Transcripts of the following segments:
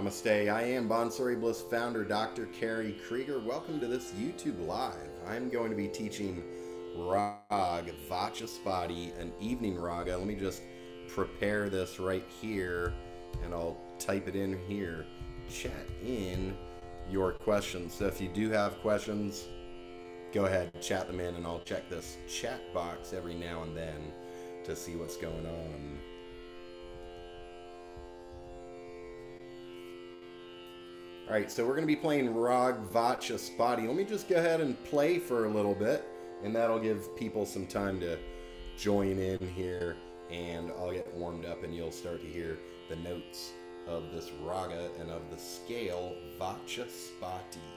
Namaste, I am Bansuri Bliss founder Dr. Kerry Kriger. Welcome to this YouTube Live. I'm going to be teaching Raga Vachaspati, an evening raga. Let me just prepare this right here and I'll type it in here. Chat in your questions. So if you do have questions, go ahead and chat them in, and I'll check this chat box every now and then to see what's going on. All right, so we're going to be playing Raga Vachaspati. Let me just go ahead and play for a little bit, and that'll give people some time to join in here, and I'll get warmed up, and you'll start to hear the notes of this raga and of the scale Vachaspati.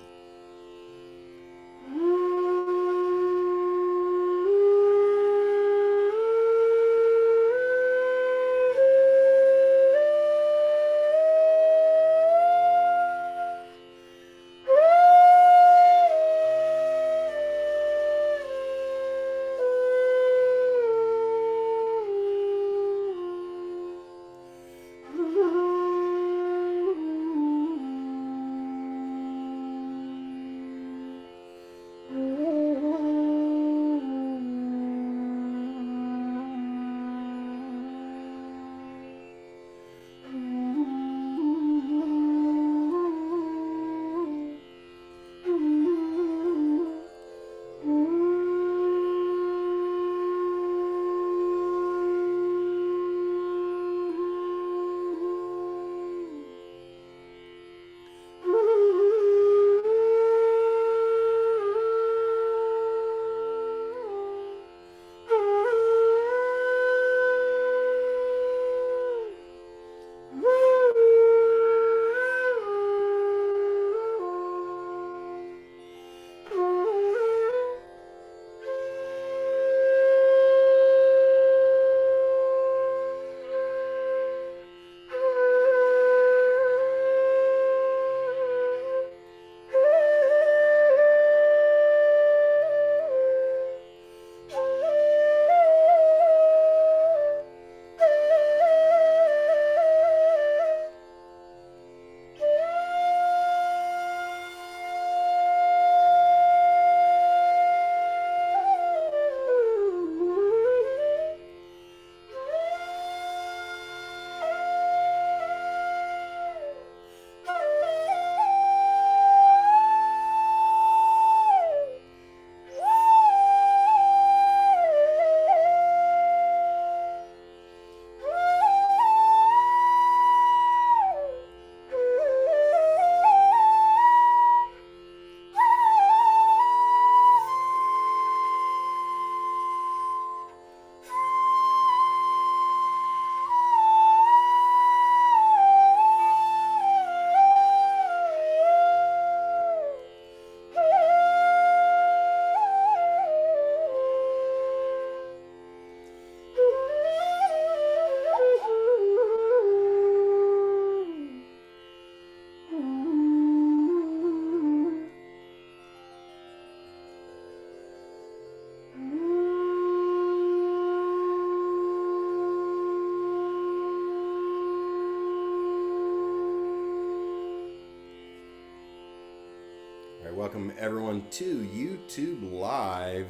Welcome everyone to YouTube Live,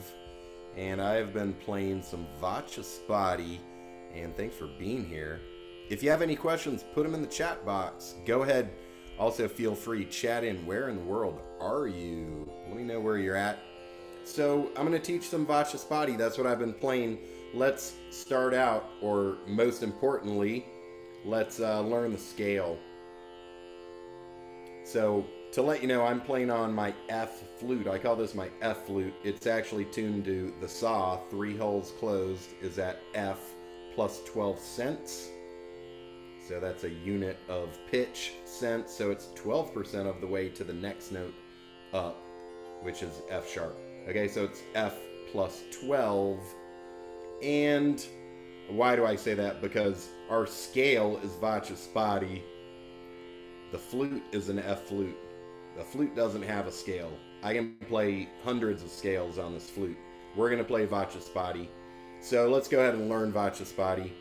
and I've been playing some Vachaspati, and thanks for being here. If you have any questions, put them in the chat box. Go ahead. Also feel free, chat in, where in the world are you? Let me know where you're at. So I'm going to teach some Vachaspati. That's what I've been playing. Let's start out, or most importantly, let's learn the scale. So to let you know, I'm playing on my F flute. I call this my F flute. It's actually tuned to the saw. 3 holes closed is at F plus 12 cents. So that's a unit of pitch cent. So it's 12% of the way to the next note up, which is F sharp. Okay, so it's F plus 12. And why do I say that? Because our scale is Vachaspati. The flute is an F flute. The flute doesn't have a scale. I can play hundreds of scales on this flute. We're going to play Vachaspati. So let's go ahead and learn Vachaspati.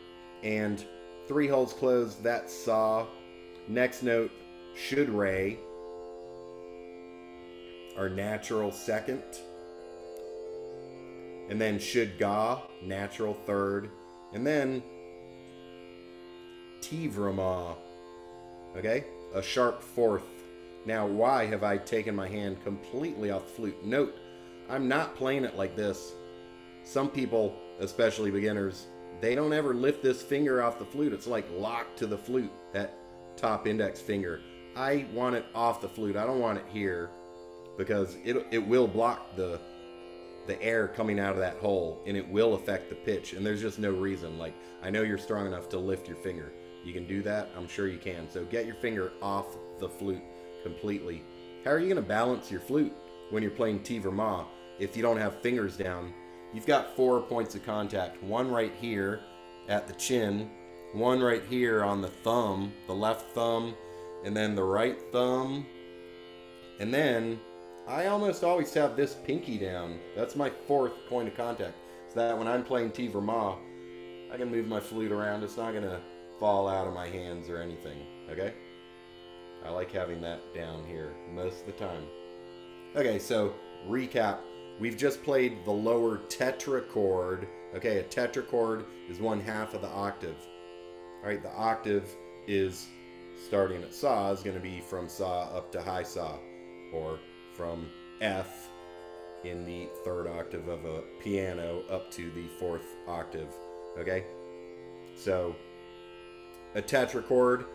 And 3 holes closed, that's saw. Next note, should re, our natural second, and then should ga, natural third, and then tivrama, okay, a sharp fourth. Now, why have I taken my hand completely off the flute? Note, I'm not playing it like this. Some people, especially beginners, they don't ever lift this finger off the flute. It's like locked to the flute, that top index finger. I want it off the flute. I don't want it here because it will block the air coming out of that hole, and it will affect the pitch, and there's just no reason. Like, I know you're strong enough to lift your finger. You can do that. I'm sure you can. So get your finger off the flute completely. How are you going to balance your flute when you're playing Tivra Ma if you don't have fingers down? You've got 4 points of contact, one right here at the chin, one right here on the thumb, the left thumb, and then the right thumb. And then I almost always have this pinky down. That's my fourth point of contact, so that when I'm playing Tivra Ma, I can move my flute around. It's not going to fall out of my hands or anything, okay? I like having that down here most of the time. Okay, so recap. We've just played the lower tetrachord. Okay, a tetrachord is 1/2 of the octave. All right, the octave is starting at sa, is going to be from sa up to high sa, or from F in the third octave of a piano up to the fourth octave. Okay, so a tetrachord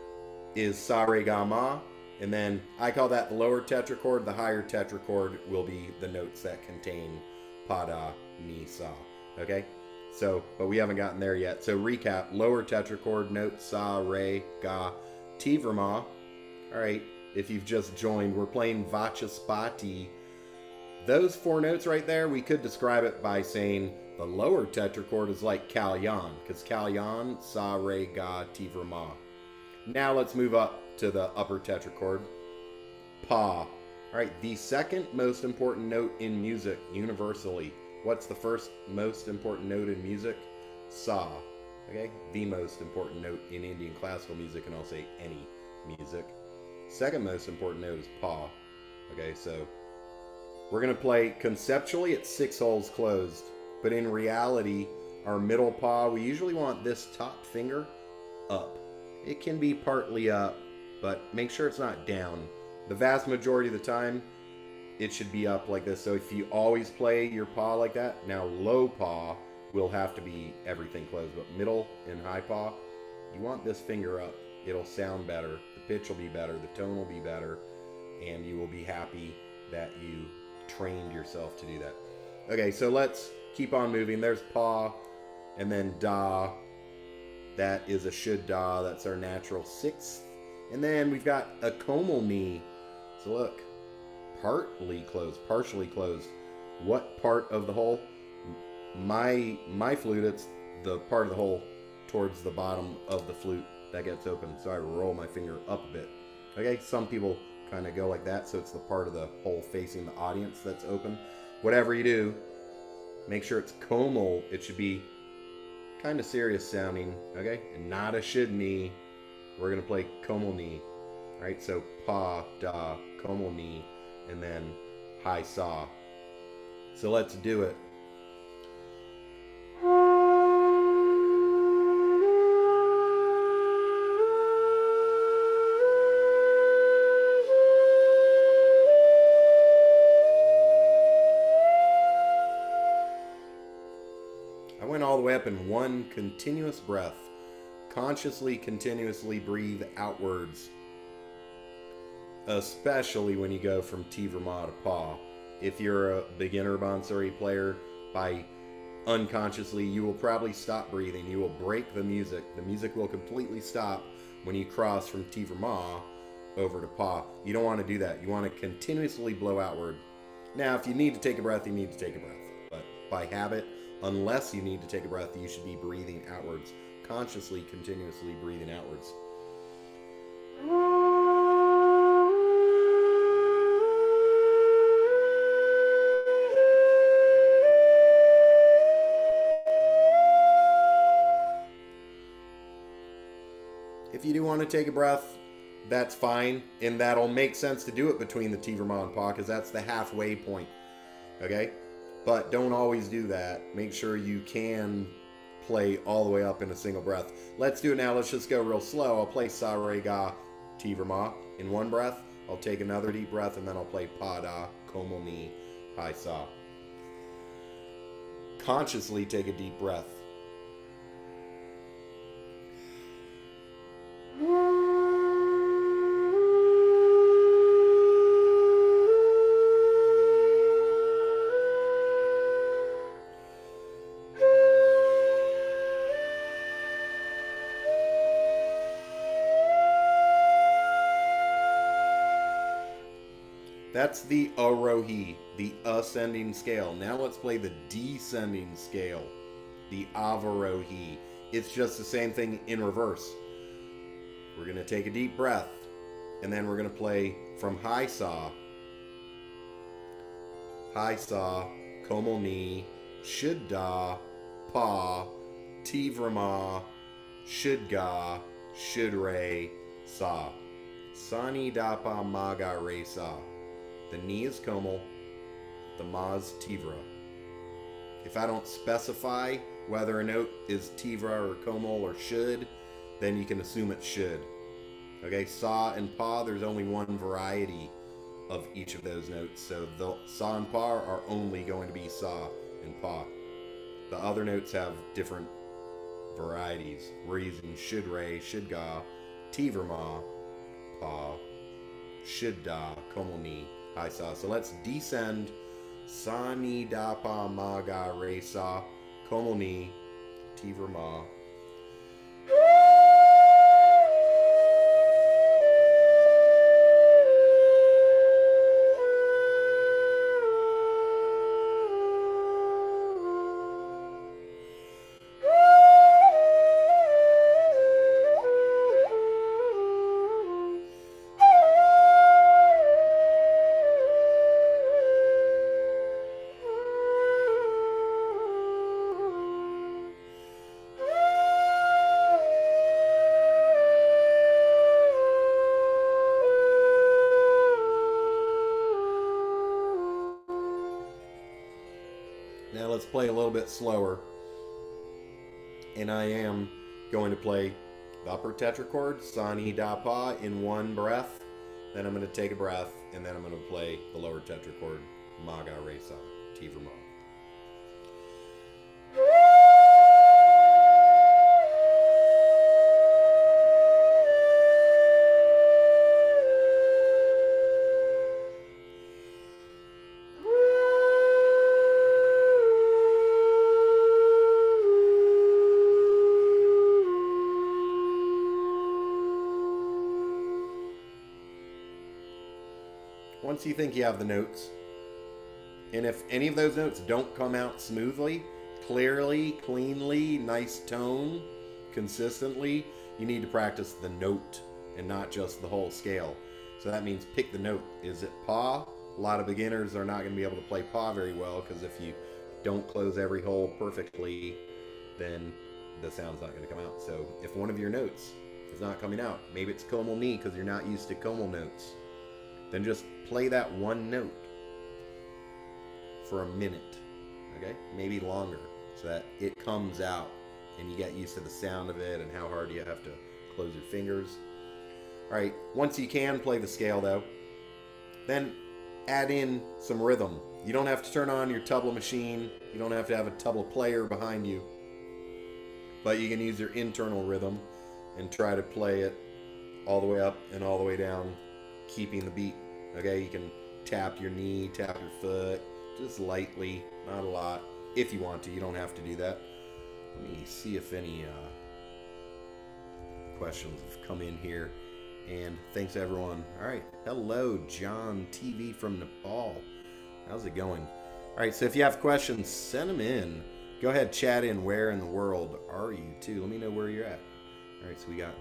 is sa, re, ga, ma, and then I call that the lower tetrachord. The higher tetrachord will be the notes that contain pa, da, ni, sa. Okay, so, but we haven't gotten there yet. So recap: lower tetrachord notes sa, re, ga, tivra ma. All right, if you've just joined, we're playing Vachaspati. Those four notes right there, we could describe it by saying the lower tetrachord is like Kalyan, because Kalyan, sa, re, ga, tivra ma. Now let's move up to the upper tetrachord, pa. All right, the second most important note in music universally. What's the first most important note in music? Sa. Okay, the most important note in Indian classical music, and I'll say any music. Second most important note is pa. Okay, so we're going to play conceptually at 6 holes closed, but in reality, our middle pa, we usually want this top finger up. It can be partly up, but make sure it's not down. The vast majority of the time, it should be up like this. So if you always play your paw like that, now low paw will have to be everything closed, but middle and high paw, you want this finger up. It'll sound better, the pitch will be better, the tone will be better, and you will be happy that you trained yourself to do that. Okay, so let's keep on moving. There's paw, and then da. That is a should da, that's our natural sixth. And then we've got a komal ni. So look, partly closed, partially closed. What part of the hole? My flute, it's the part of the hole towards the bottom of the flute that gets open. So I roll my finger up a bit. Okay, some people kind of go like that, so it's the part of the hole facing the audience that's open. Whatever you do, make sure it's komal. It should be kind of serious sounding, okay? And not a should ni. We're gonna play komal ni, right? So pa, da, komal ni, and then high sa. So let's do it. Up in one continuous breath. Consciously, continuously breathe outwards, especially when you go from Tivra Ma to Pa. If you're a beginner Bansuri player, by unconsciously, you will probably stop breathing. You will break the music. The music will completely stop when you cross from Tivra Ma over to Pa. You don't want to do that. You want to continuously blow outward. Now, if you need to take a breath, you need to take a breath. But by habit, unless you need to take a breath, you should be breathing outwards, consciously, continuously breathing outwards. If you do want to take a breath, that's fine, and that'll make sense to do it between the teeter-totter and paw, because that's the halfway point, okay? But don't always do that. Make sure you can play all the way up in a single breath. Let's do it now. Let's just go real slow. I'll play Sa Re Ga Ti Ver Ma in one breath. I'll take another deep breath, and then I'll play Pa Da Como Mi Hai Sa. Consciously take a deep breath. That's the Arohi, the ascending scale. Now let's play the descending scale, the Avarohi. It's just the same thing in reverse. We're going to take a deep breath, and then we're going to play from Hai Sa, Komo Ni, Shud Da, Pa, Ti Ver Ma, Shud Ga, Shud Re, Sa. Sa Ni Da Pa Ma Ga Re Sa. The Ni is Komal, the Ma is Tivra. If I don't specify whether a note is Tivra or Komal or Should, then you can assume it Should. Okay, Sa and Pa, there's only one variety of each of those notes. So the Sa and Pa are only going to be Sa and Pa. The other notes have different varieties. We're using Should Re, Should Ga, Tivra Ma, Pa, Should Da, Komal Ni. So let's descend. Sa Ni Da Pa Ma Ga Re Sa Komal Ni Ti Ver Ma. Now let's play a little bit slower, and I am going to play the upper tetrachord, Sa Ni Da Pa, in one breath. Then I'm going to take a breath, and then I'm going to play the lower tetrachord, Ma Ga Re Sa, Ti Ver Ma. Once you think you have the notes, and if any of those notes don't come out smoothly, clearly, cleanly, nice tone, consistently, you need to practice the note and not just the whole scale. So that means pick the note. Is it Pa? A lot of beginners are not going to be able to play Pa very well, because if you don't close every hole perfectly, then the sound's not going to come out. So if one of your notes is not coming out, maybe it's Komal Ni because you're not used to Komal notes, then just play that one note for a minute, okay? Maybe longer, so that it comes out and you get used to the sound of it and how hard you have to close your fingers. All right, once you can play the scale though, then add in some rhythm. You don't have to turn on your tabla machine. You don't have to have a tabla player behind you, but you can use your internal rhythm and try to play it all the way up and all the way down, keeping the beat. Okay, you can tap your knee, tap your foot, just lightly, not a lot, if you want to. You don't have to do that. Let me see if any questions have come in here, and thanks everyone. All right, hello John TV from Nepal, how's it going? All right, so if you have questions, send them in. Go ahead, chat in. Where in the world are you too? Let me know where you're at. All right, so we got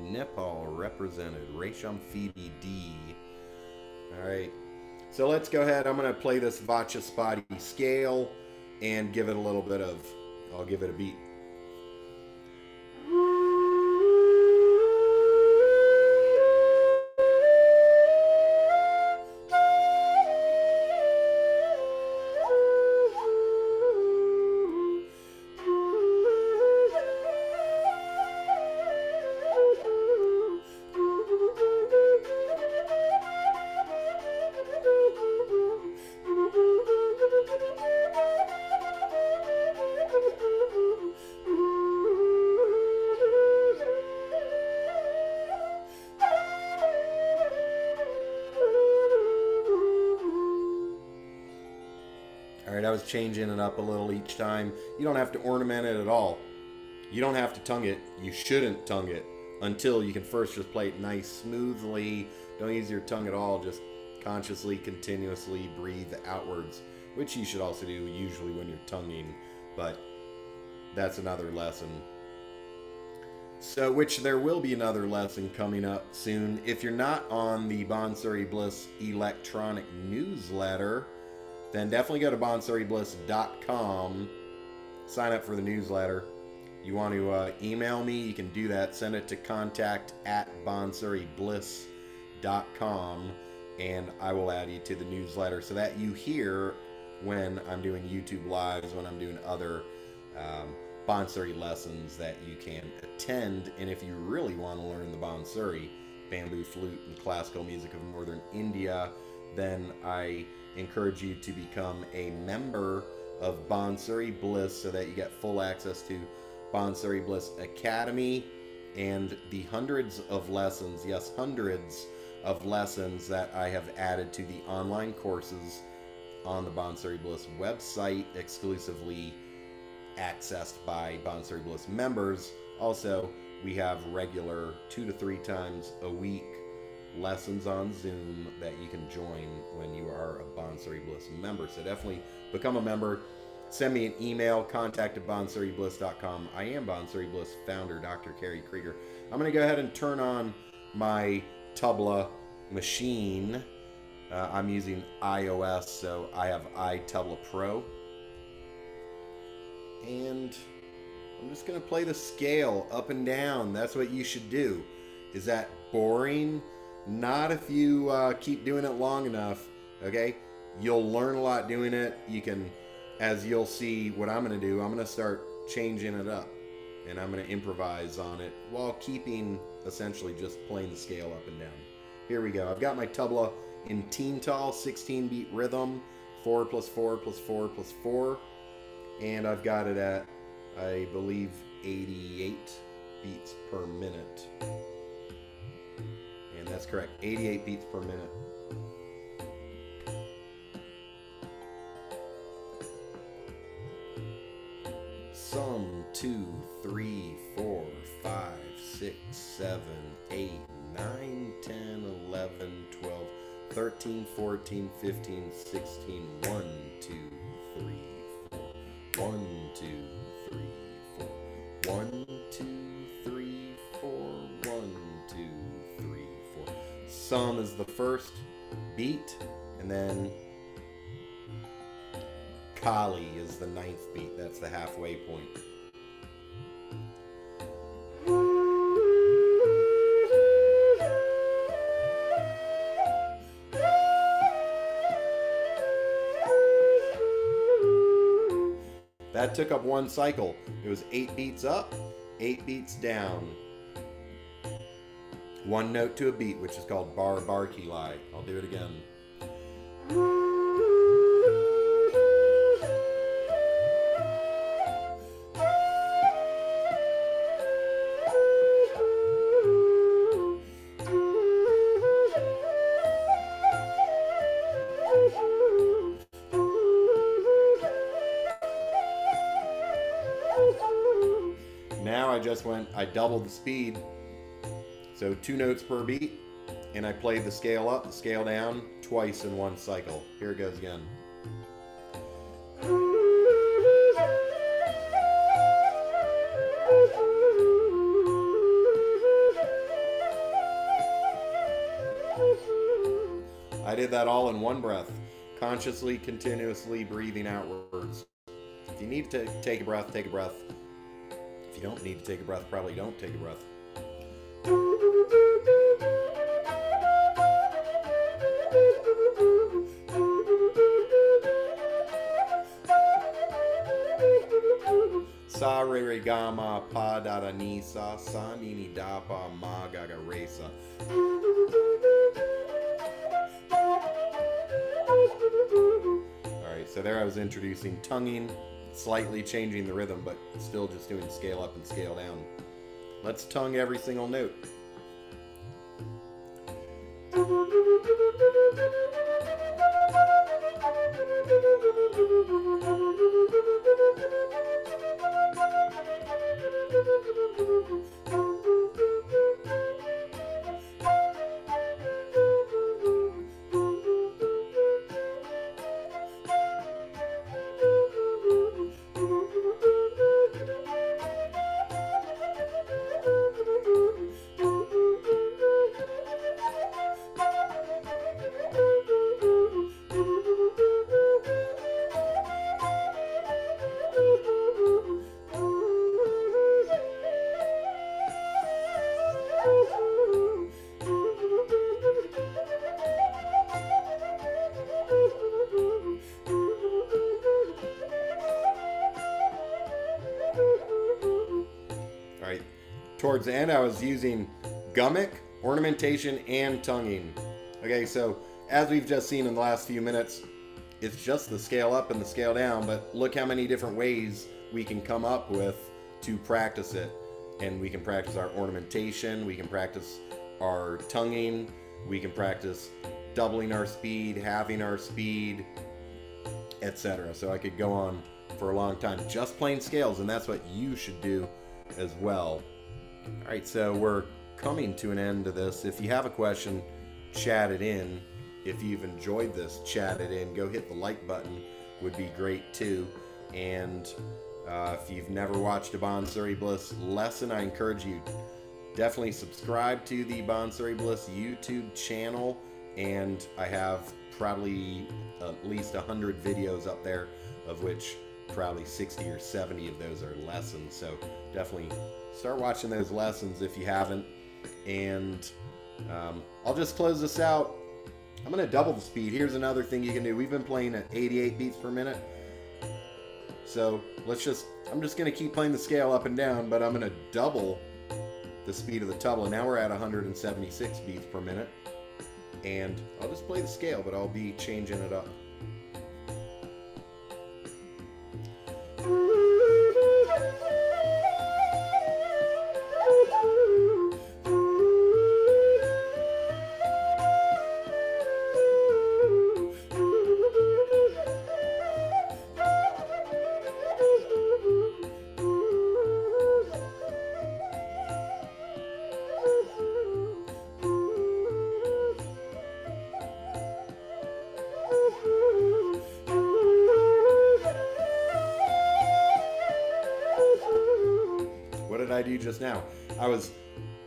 Nepal represented, Resham Phoebe D. All right, so let's go ahead. I'm going to play this Vachaspati scale and give it a little bit of, I'll give it a beat. right? I was changing it up a little each time. You don't have to ornament it at all. You don't have to tongue it. You shouldn't tongue it until you can first just play it nice, smoothly. Don't use your tongue at all. Just consciously, continuously breathe outwards, which you should also do usually when you're tonguing, but that's another lesson. So, which there will be another lesson coming up soon. If you're not on the Bansuri Bliss electronic newsletter, then definitely go to bansuribliss.com, sign up for the newsletter. You want to email me, you can do that. Send it to contact@bansuribliss.com, and I will add you to the newsletter so that you hear when I'm doing YouTube Lives, when I'm doing other Bansuri lessons that you can attend. And if you really want to learn the Bansuri, bamboo flute and classical music of northern India, then I encourage you to become a member of Bansuri Bliss so that you get full access to Bansuri Bliss Academy and the hundreds of lessons, yes, hundreds of lessons that I have added to the online courses on the Bansuri Bliss website, exclusively accessed by Bansuri Bliss members. Also, we have regular 2 to 3 times a week lessons on Zoom that you can join when you are a Bansuri Bliss member. So definitely become a member. Send me an email, contact@bansuribliss.com. I am Bansuri Bliss founder, Dr. Kerry Kriger. I'm going to go ahead and turn on my Tabla machine. I'm using iOS, so I have iTabla Pro. And I'm just going to play the scale up and down. That's what you should do. Is that boring? Not if you keep doing it long enough, okay? You'll learn a lot doing it. You can, as you'll see what I'm going to do, I'm going to start changing it up. And I'm going to improvise on it while keeping, essentially, just playing the scale up and down. Here we go. I've got my tabla in teental, 16-beat rhythm, 4 plus 4 plus 4 plus 4. And I've got it at, I believe, 88 beats per minute. And that's correct, 88 beats per minute. Some 2, 3, 4, 5, 6, 7, 8, 9, 10, 11, 12, 13, 14, 15, 16, 1, 2, 3, 4, 1, 2, 3, 4, 1, 2, 3, 4. Sum is the first beat, and then Kali is the 9th beat. That's the halfway point. That took up one cycle. It was 8 beats up, 8 beats down. One note to a beat, which is called bar Kali. I'll do it again. I doubled the speed, so 2 notes per beat, and I played the scale up, the scale down twice in one cycle. Here it goes again. I did that all in one breath, consciously, continuously breathing outwards. If you need to take a breath, take a breath. If you don't need to take a breath, probably don't take a breath. Sa re re ga ma pa da da ni sa ni ni da pa ma ga ga re sa. Alright, so there I was introducing tonguing, slightly changing the rhythm, but still just doing scale up and scale down. Let's tongue every single note. Towards the end, I was using gummick, ornamentation, and tonguing. Okay, so as we've just seen in the last few minutes, it's just the scale up and the scale down, but look how many different ways we can come up with to practice it. And we can practice our ornamentation, we can practice our tonguing, we can practice doubling our speed, halving our speed, etc. So I could go on for a long time just playing scales, and that's what you should do as well. Alright, so we're coming to an end of this. If you have a question, chat it in. If you've enjoyed this, chat it in. Go hit the like button, would be great too. And if you've never watched a Bansuri Bliss lesson, I encourage you, definitely subscribe to the Bansuri Bliss YouTube channel. And I have probably at least 100 videos up there, of which probably 60 or 70 of those are lessons. So definitely start watching those lessons if you haven't. And I'll just close this out. I'm going to double the speed. Here's another thing you can do. We've been playing at 88 beats per minute. So I'm just going to keep playing the scale up and down, but I'm going to double the speed of the tabla. Now we're at 176 beats per minute. And I'll just play the scale, but I'll be changing it up. I do just now. I was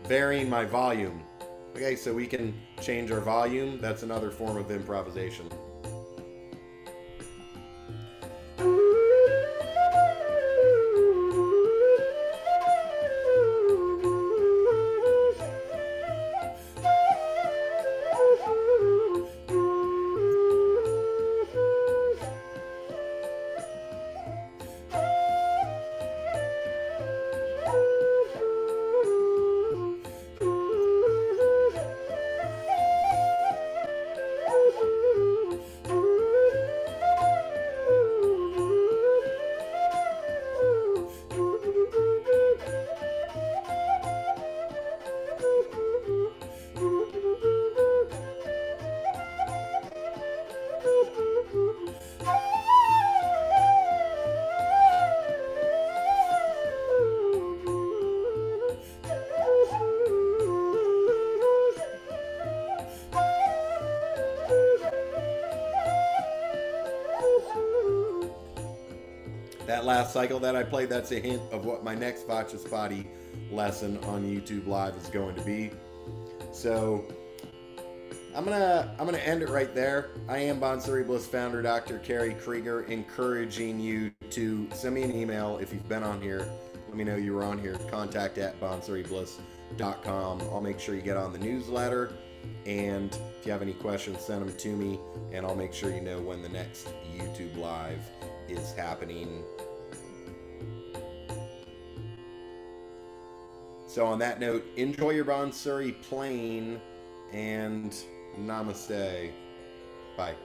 varying my volume. Okay, so we can change our volume. That's another form of improvisation. That last cycle that I played, that's a hint of what my next Vachaspati lesson on YouTube Live is going to be. So I'm gonna end it right there. I am Bansuri Bliss founder Dr. Kerry Kriger, encouraging you to send me an email if you've been on here. Let me know you were on here. Contact@bansuribliss.com. I'll make sure you get on the newsletter. And if you have any questions, send them to me, and I'll make sure you know when the next YouTube Live is happening. So on that note, enjoy your Bansuri playing, and namaste. Bye.